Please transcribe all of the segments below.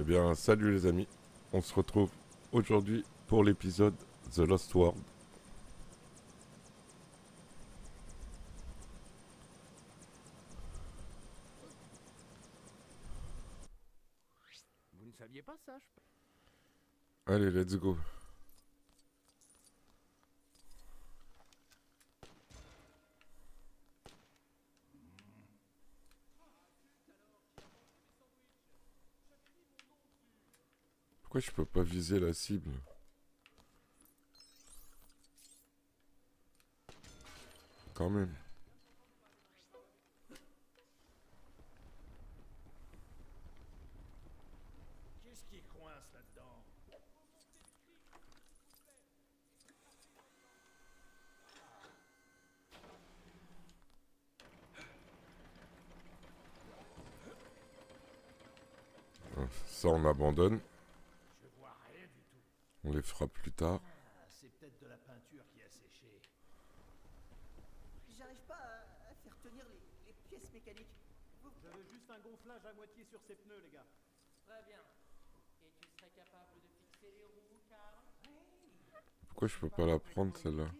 Eh bien, salut les amis. On se retrouve aujourd'hui pour l'épisode The Lost World. Vous ne saviez pas ça, je... Allez, let's go. Pourquoi je peux pas viser la cible? Quand même. Qu'est-ce qui coince là-dedans? Ça, on abandonne. On les fera plus tard. Ah, c'est peut-être de la peinture qui a séché. J'arrive pas à faire tenir les pièces mécaniques. J'avais juste un gonflage à moitié sur ces pneus, les gars. Très bien. Et tu serais capable de fixer les roues, car... Pourquoi je peux pas la prendre, celle-là?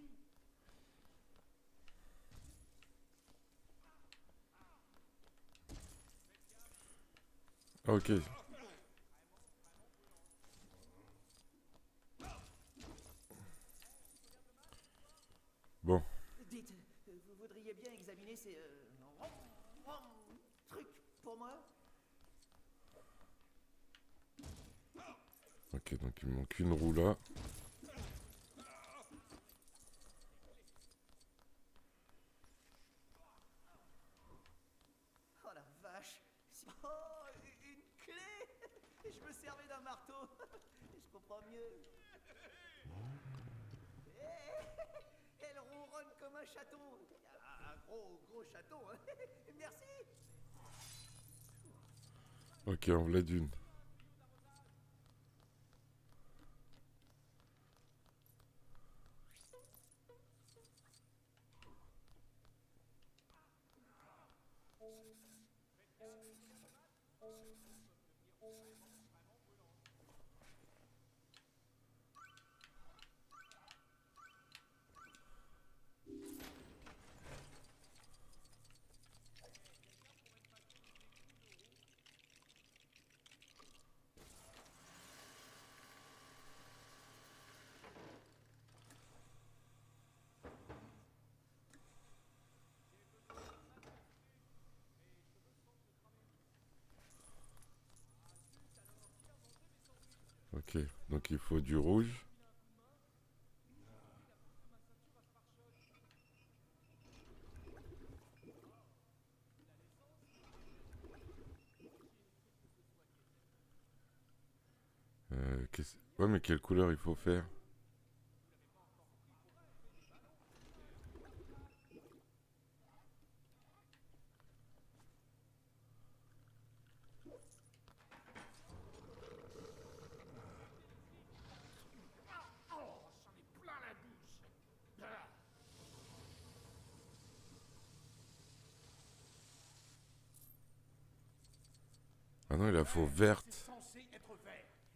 Ah, ok. Bon. Dites, vous voudriez bien examiner ces trucs pour moi? Ok, donc il me manque une roue là. Oh la vache! Oh, une clé! Je me servais d'un marteau. Je comprends mieux. Comme un chaton, un gros chaton. Merci. Ok, on l'a d'une. Ok, donc il faut du rouge. Ouais, mais quelle couleur il faut faire? Ah non, il la faut verte.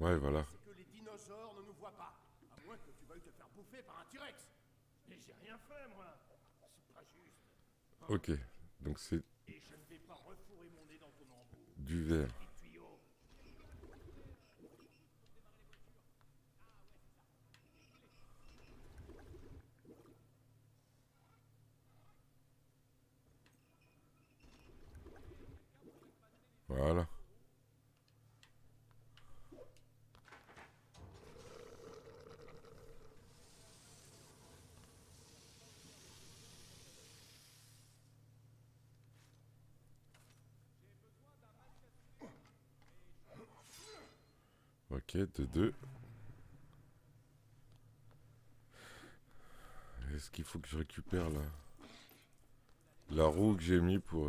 Ouais, voilà. Que les dinosaures ne nous voient pas. À moins que tu veuilles te faire bouffer par un T-Rex. Mais j'ai rien fait, moi. C'est pas juste. Ok, donc c'est... Et je ne vais pas refourrer mon nez dans ton embout. Du vert. Voilà. Ok, de deux. Est-ce qu'il faut que je récupère là la roue que j'ai mis pour...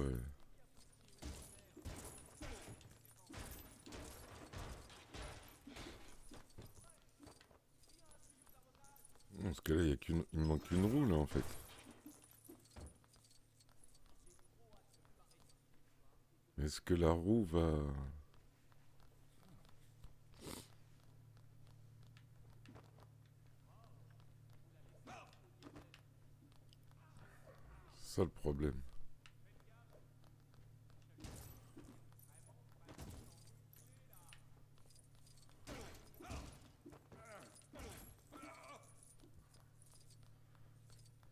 Non, parce que là, il me manque une roue là en fait. Est-ce que la roue va... ça le problème.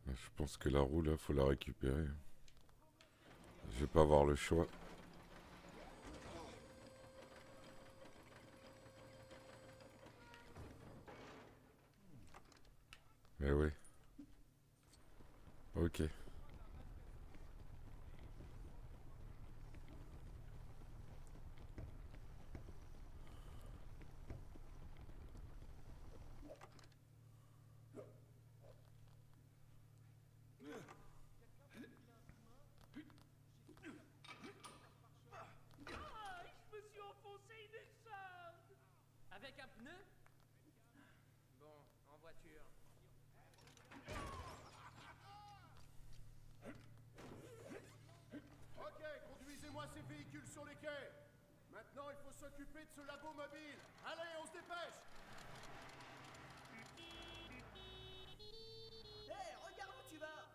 Je pense que la roue là, faut la récupérer. Je vais pas avoir le choix. Mais oui. Ok.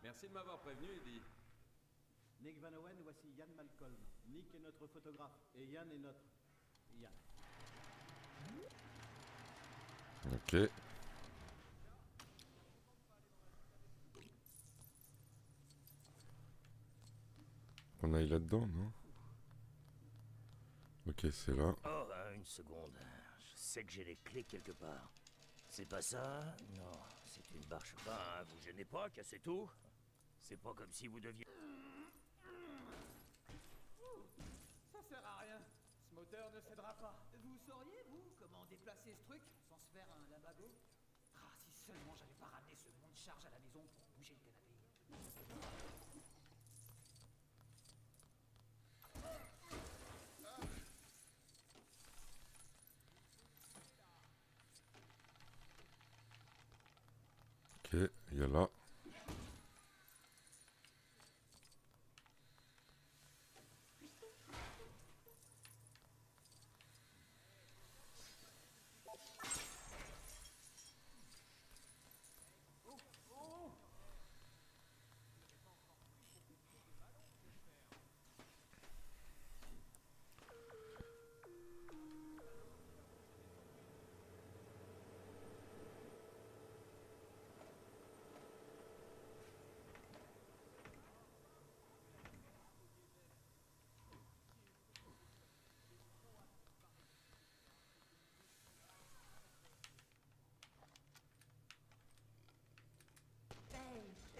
Merci de m'avoir prévenu, Eddie. Nick Van Owen, voici Ian Malcolm. Nick est notre photographe et Ian est notre... Ian. Ok. On aille là-dedans, non? Ok, c'est là. Oh, une seconde. Je sais que j'ai les clés quelque part. C'est pas ça? Non, c'est une barre. Ben, vous gênez pas, cassez tout. C'est pas comme si vous deviez... Ça sert à rien. Ce moteur ne cédera pas. Vous sauriez, vous, comment déplacer ce truc sans se faire un lambago? Ah, si seulement j'avais pas ramené ce monde charge à la maison pour bouger le canapé. Ok, il y a là.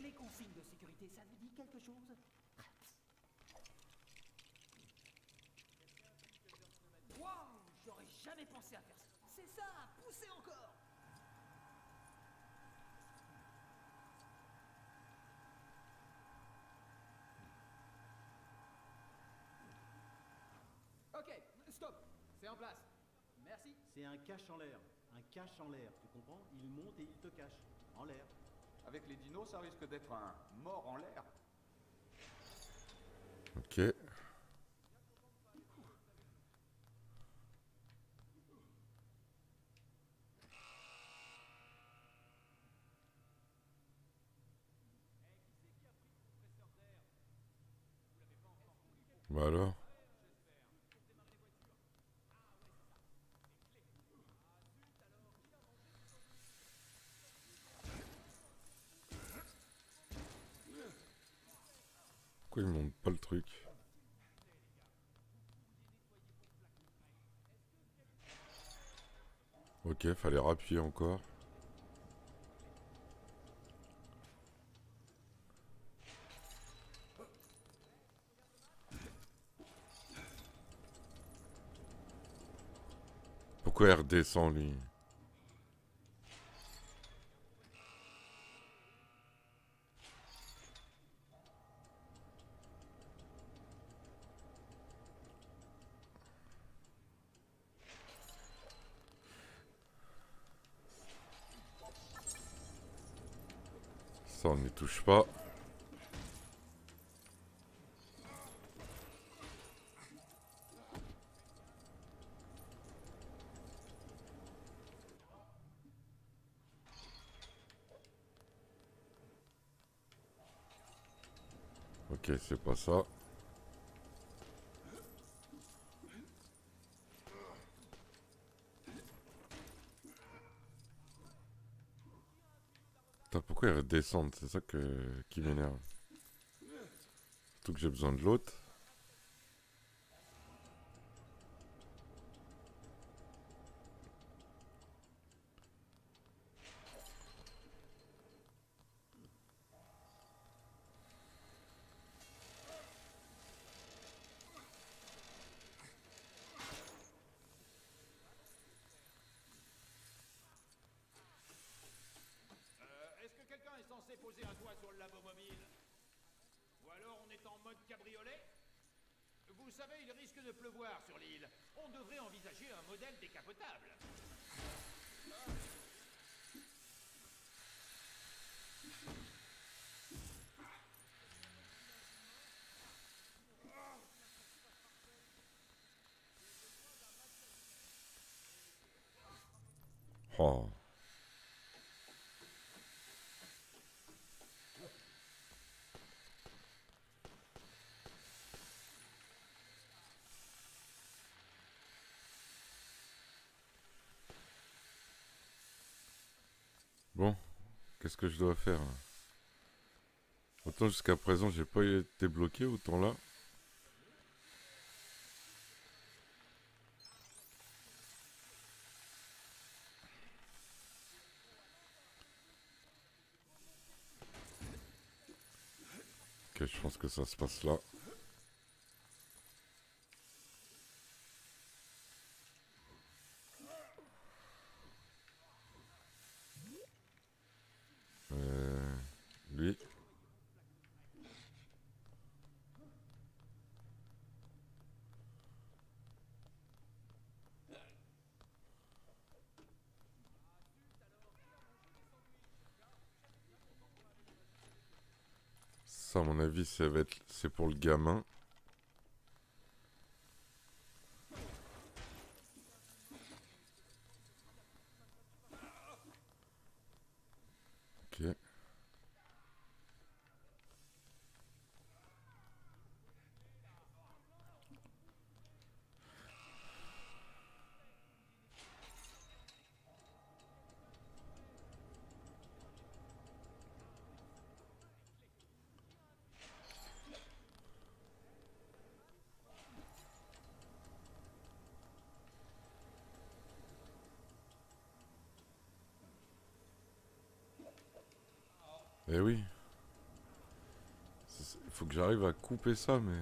Les consignes de sécurité, ça vous dit quelque chose? Waouh, j'aurais jamais pensé à faire ça. C'est ça, poussez encore. Ok, stop, c'est en place. Merci. C'est un cache en l'air. Un cache en l'air, tu comprends? Il monte et il te cache. En l'air. Avec les dinos, ça risque d'être un mort en l'air. Ok. Bah alors. Pourquoi ils montent pas le truc? Ok, fallait rappuyer encore. Pourquoi il redescend lui? Ça, on n'y touche pas. Ok, c'est pas ça. Putain, pourquoi ils redescendent? C'est ça qui m'énerve. Surtout que j'ai besoin de l'autre. Oh. Bon, qu'est-ce que je dois faire? Autant jusqu'à présent j'ai pas été bloqué, autant là. Je pense que ça se passe là. Lui. Ça, à mon avis, c'est pour le gamin. Ok. Eh oui. Il faut que j'arrive à couper ça, mais...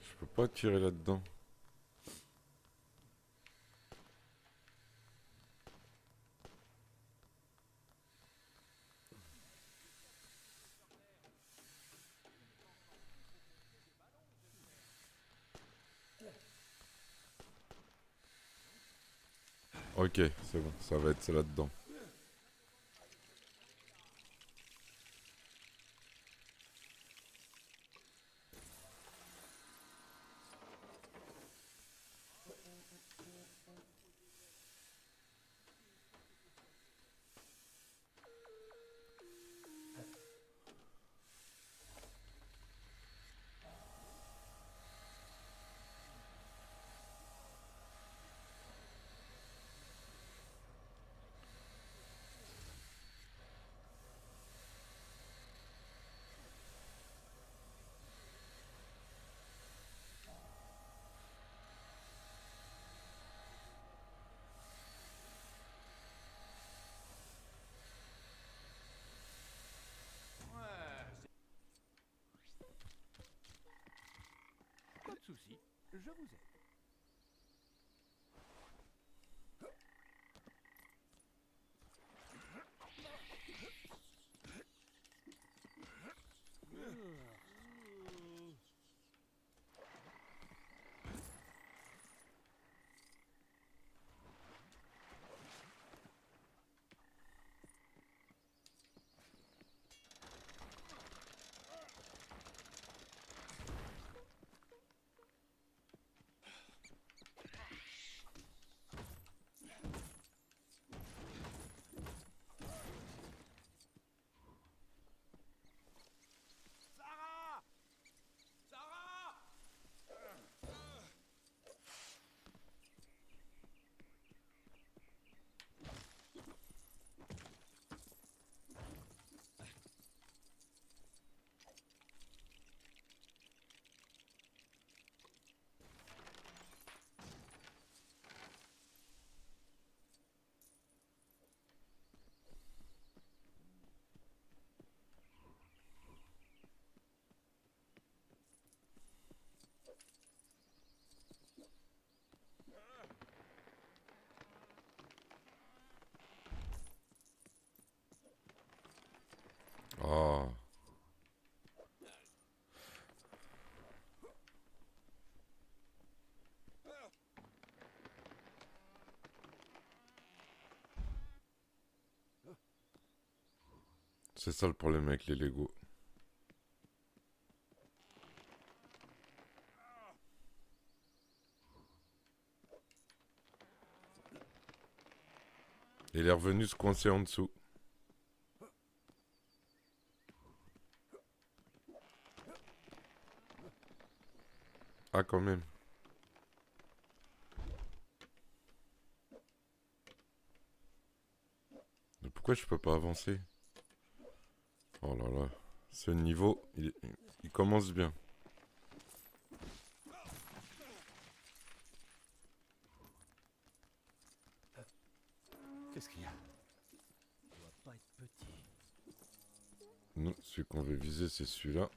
Je peux pas tirer là-dedans. Ok, c'est bon, ça va être là-dedans. Souci, je vous aide. C'est ça le problème avec les Lego. Il est revenu se coincer en dessous. Ah, quand même. Mais pourquoi je peux pas avancer? Oh là là. Ce niveau, il commence bien. Qu'est-ce qu'il y a? Il doit pas être petit. Non, celui qu'on veut viser, c'est celui-là.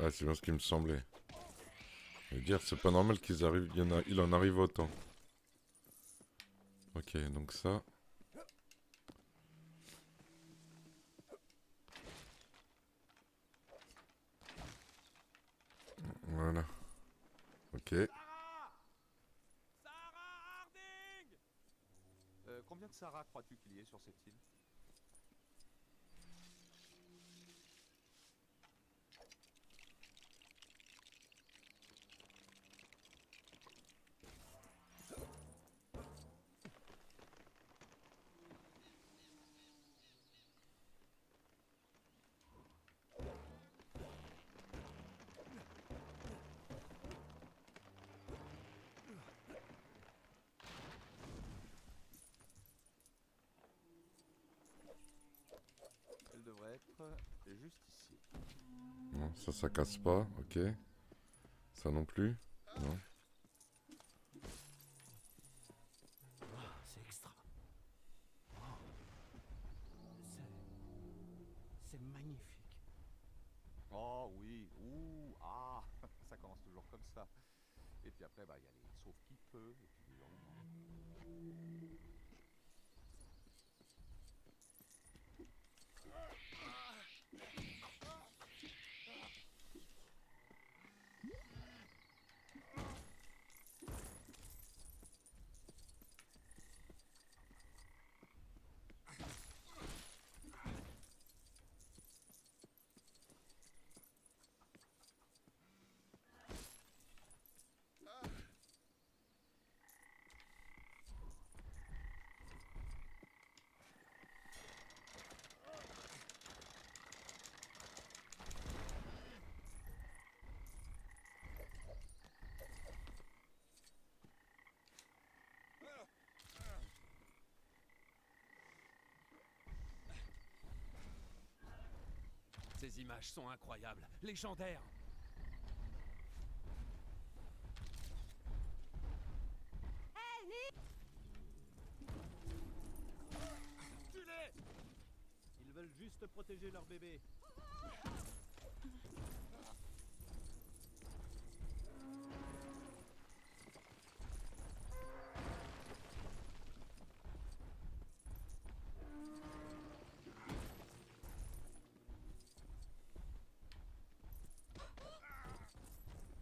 Ah, c'est bien ce qui me semblait. Je veux dire, c'est pas normal qu'ils arrivent, il en arrive autant. Ok, donc ça. Voilà. Ok. Sarah Harding ! Combien de Sarah crois-tu qu'il y ait sur cette île ? Devrait être juste ici. Non, ça, ça casse pas, ok. Ça non plus, non. C'est extra. C'est magnifique. Oh oui, ouh, ah, ça commence toujours comme ça. Et puis après, bah, y a les sauf qui peut, et puis les gens... Ces images sont incroyables, légendaires. Hey, Nick ! Tu l'es ! Ils veulent juste protéger leur bébé.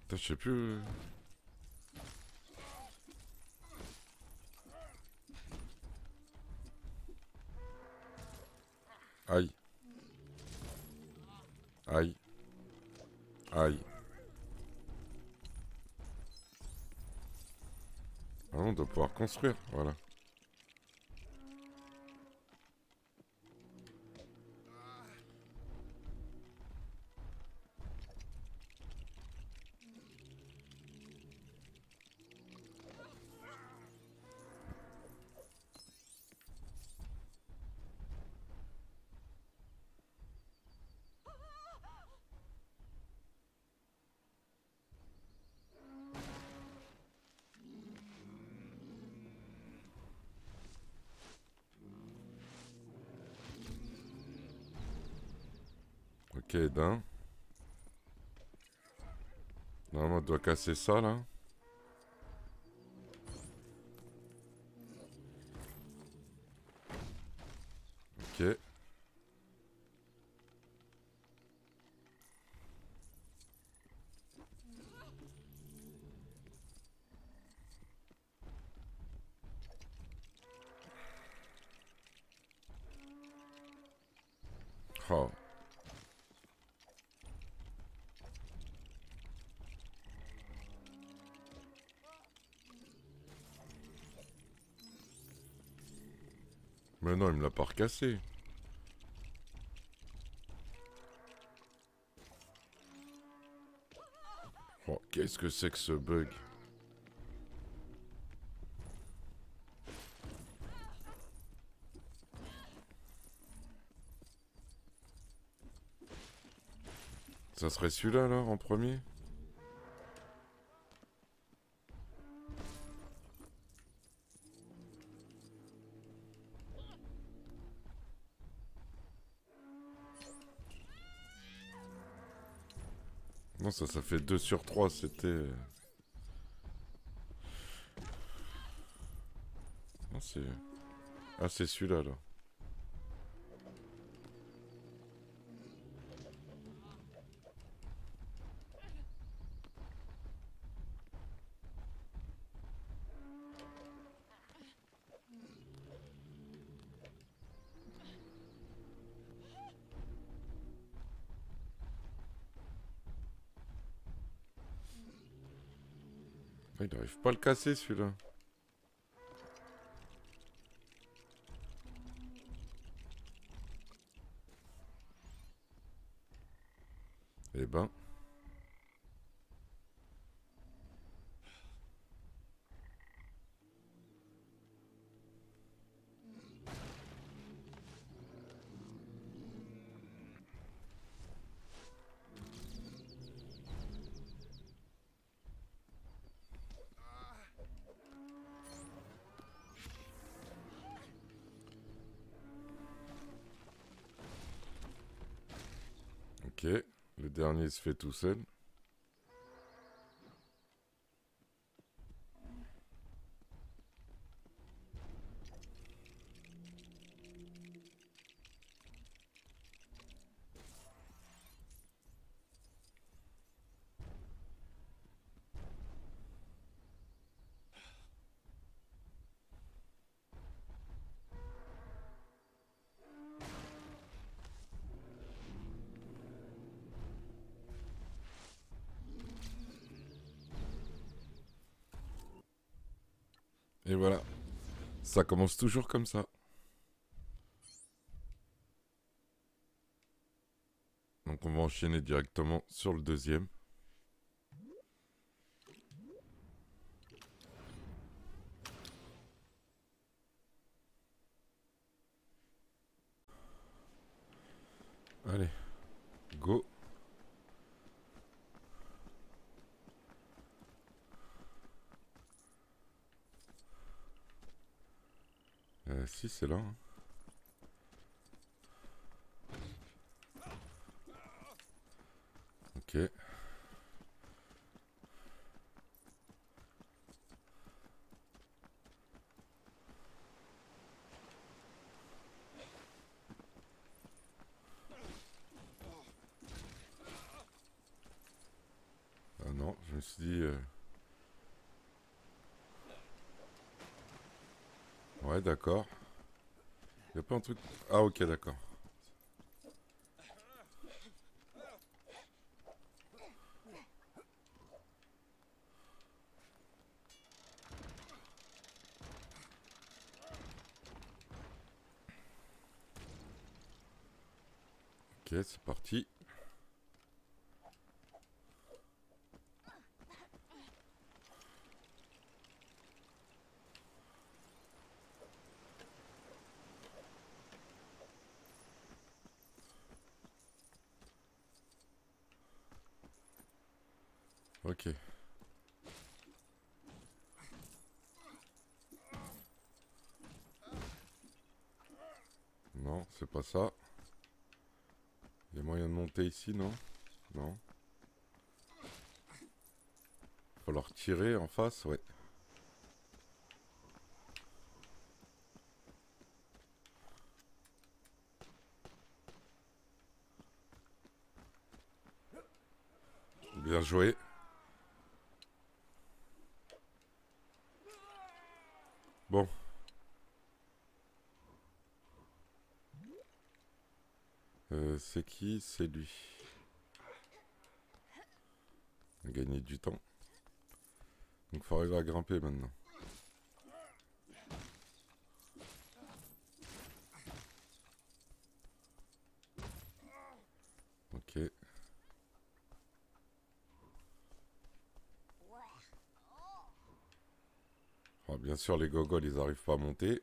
Je sais plus. Aïe. Aïe. Aïe. Ah, on doit pouvoir construire, voilà. Ok, d'un. Normalement, on doit casser ça, là. Ok. Oh. Mais non, il me l'a pas recassé. Oh, qu'est-ce que c'est que ce bug? Ça serait celui-là, là, en premier? Non, ça fait 2 sur 3, c'était... Non, c'est... Ah, c'est celui-là, là. Il n'arrive pas à le casser celui-là. Eh ben. Ok, le dernier se fait tout seul. Et voilà, ça commence toujours comme ça. Donc on va enchaîner directement sur le deuxième. Allez, go. Si, c'est là. Hein. Ok. Ah non, je me suis dit... Ouais, d'accord. Y'a pas un truc... Ah ok, d'accord. Ok, c'est parti. Ok. Non, c'est pas ça. Il y a moyen de monter ici, non? Non. Faut leur tirer en face, ouais. Bien joué. Bon. C'est qui? C'est lui. On a gagné du temps. Donc faut arriver à grimper maintenant. Ok. Oh, bien sûr les gogoles ils arrivent pas à monter.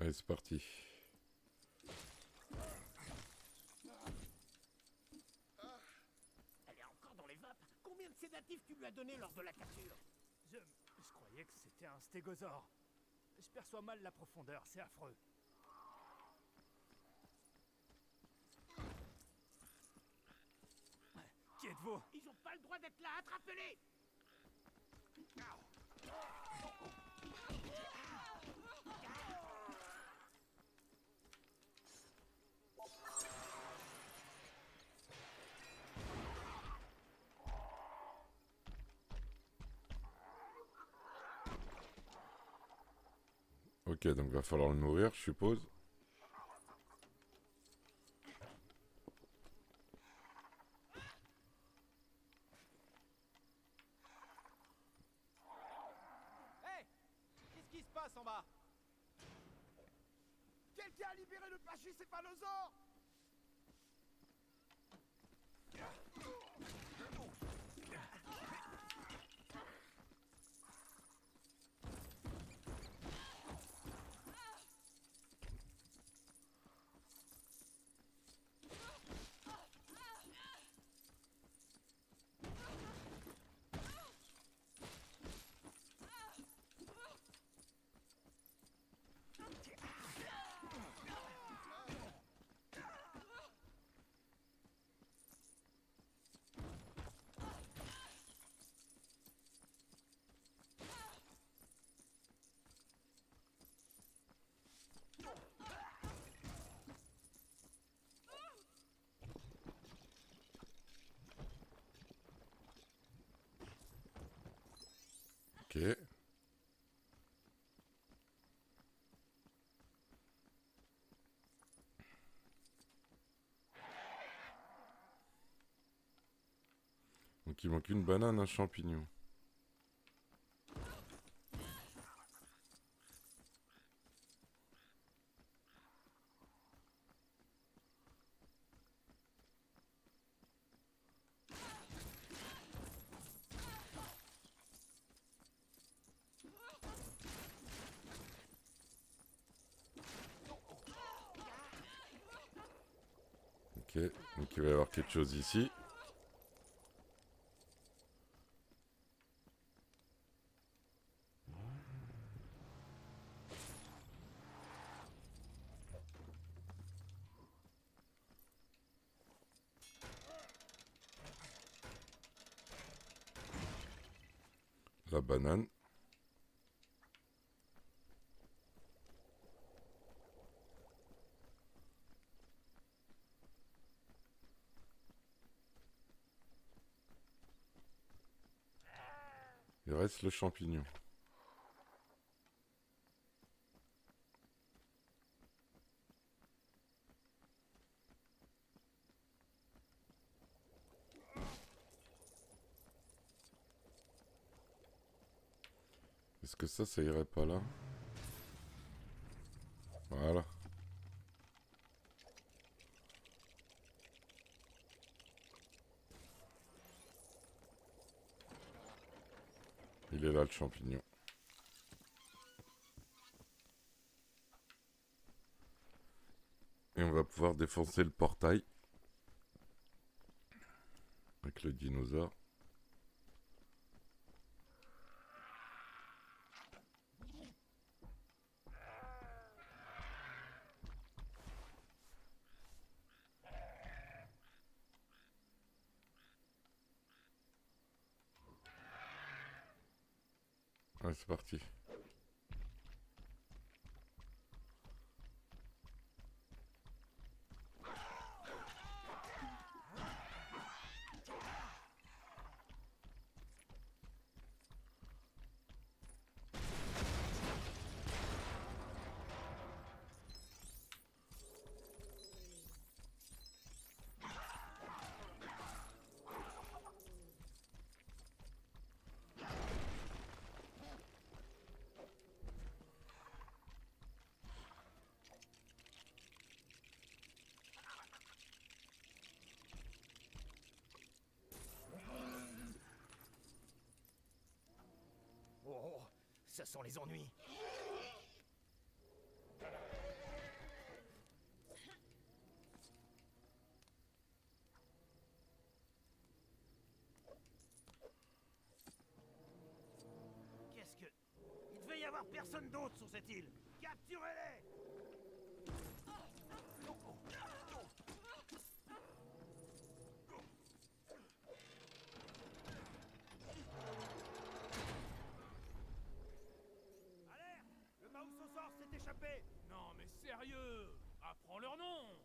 Allez, c'est parti. Elle est encore dans les vapes. Combien de sédatifs tu lui as donné lors de la capture? Je croyais que c'était un stégosaure. Je perçois mal la profondeur, c'est affreux. Qui êtes-vous? Ils n'ont pas le droit d'être là, attrapez-les! Ok, donc va falloir le nourrir, je suppose. Hey, qu'est-ce qui se passe en bas? Quelqu'un a libéré le pachycéphalosaure. Ok. Donc il manque une banane, un champignon. Ok, donc il va y avoir quelque chose ici. La banane. Il reste le champignon. Est-ce que ça irait pas là? Voilà. Il est là le champignon. Et on va pouvoir défoncer le portail avec le dinosaure. Ouais, c'est parti. Ce sont les ennuis. Qu'est-ce que... Il devait y avoir personne d'autre sur cette île. Capturez-les! Non mais sérieux, apprends leur nom.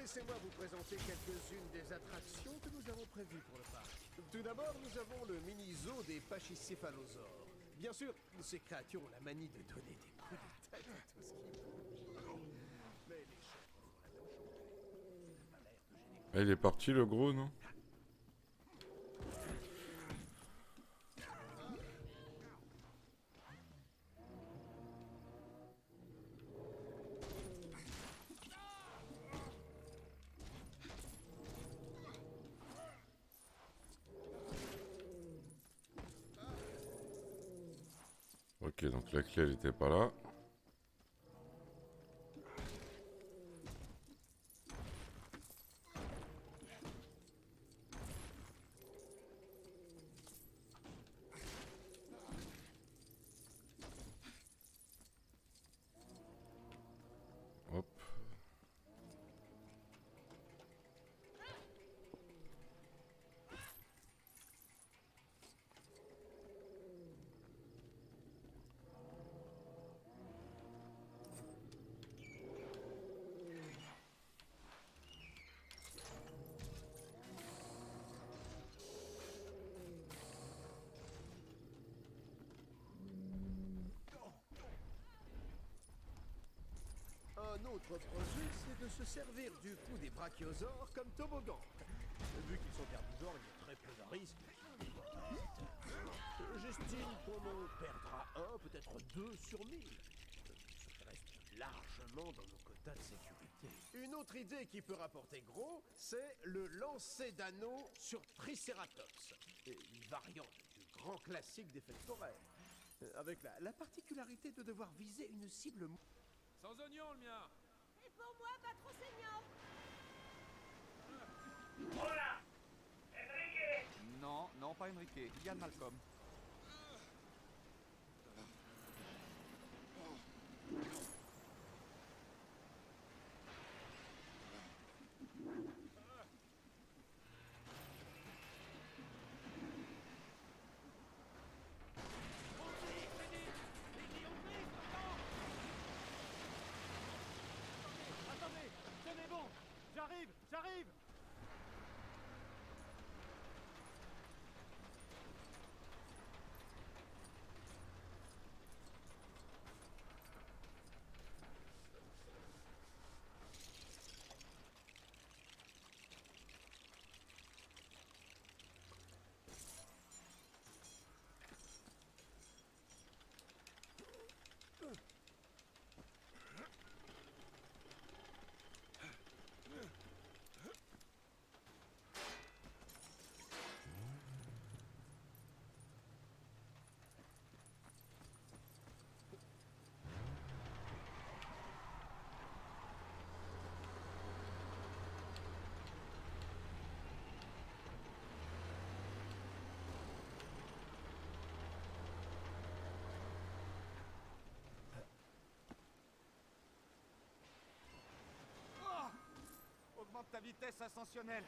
Laissez-moi vous présenter quelques-unes des attractions que nous avons prévues pour le parc. Tout d'abord, nous avons le mini-zoo des pachycéphalosaures. Bien sûr, ces créatures ont la manie de donner des coups de tête à tout ce qui bouge. Mais les chats... Il est parti le gros, non? Ok, donc la clé elle était pas là. Un autre projet, c'est de se servir du cou des brachiosaures comme toboggan. Vu qu'ils sont herbivores, il y a très peu de risques. J'estime qu'on en perdra un, peut-être 2 sur 1000. Ce reste largement dans nos quotas de sécurité. Une autre idée qui peut rapporter gros, c'est le lancer d'anneaux sur Triceratops. Une variante du grand classique des fêtes foraines. Avec la particularité de devoir viser une cible... Sans oignon, le mien. Et pour moi, pas trop saignant. Voilà. Enrique. Non, non, pas Enrique. Ian Malcolm. J'arrive! garde ta vitesse ascensionnelle.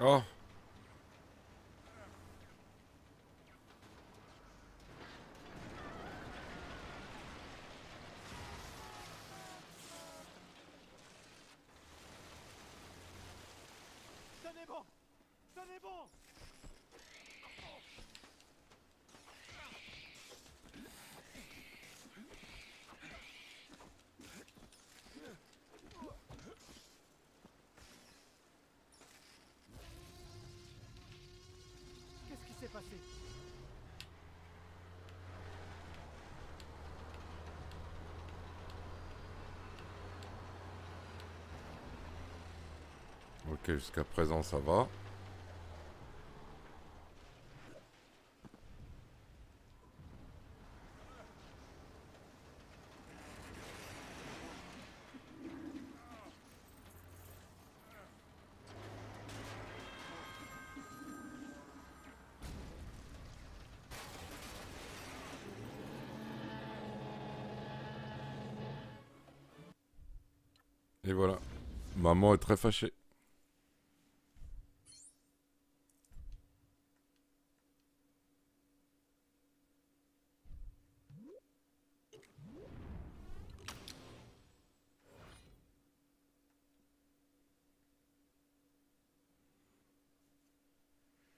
Oh. Tenez bon. Tenez bon. Ok, jusqu'à présent ça va. Et voilà, maman est très fâchée.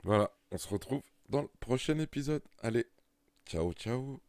Voilà, on se retrouve dans le prochain épisode. Allez, ciao ciao.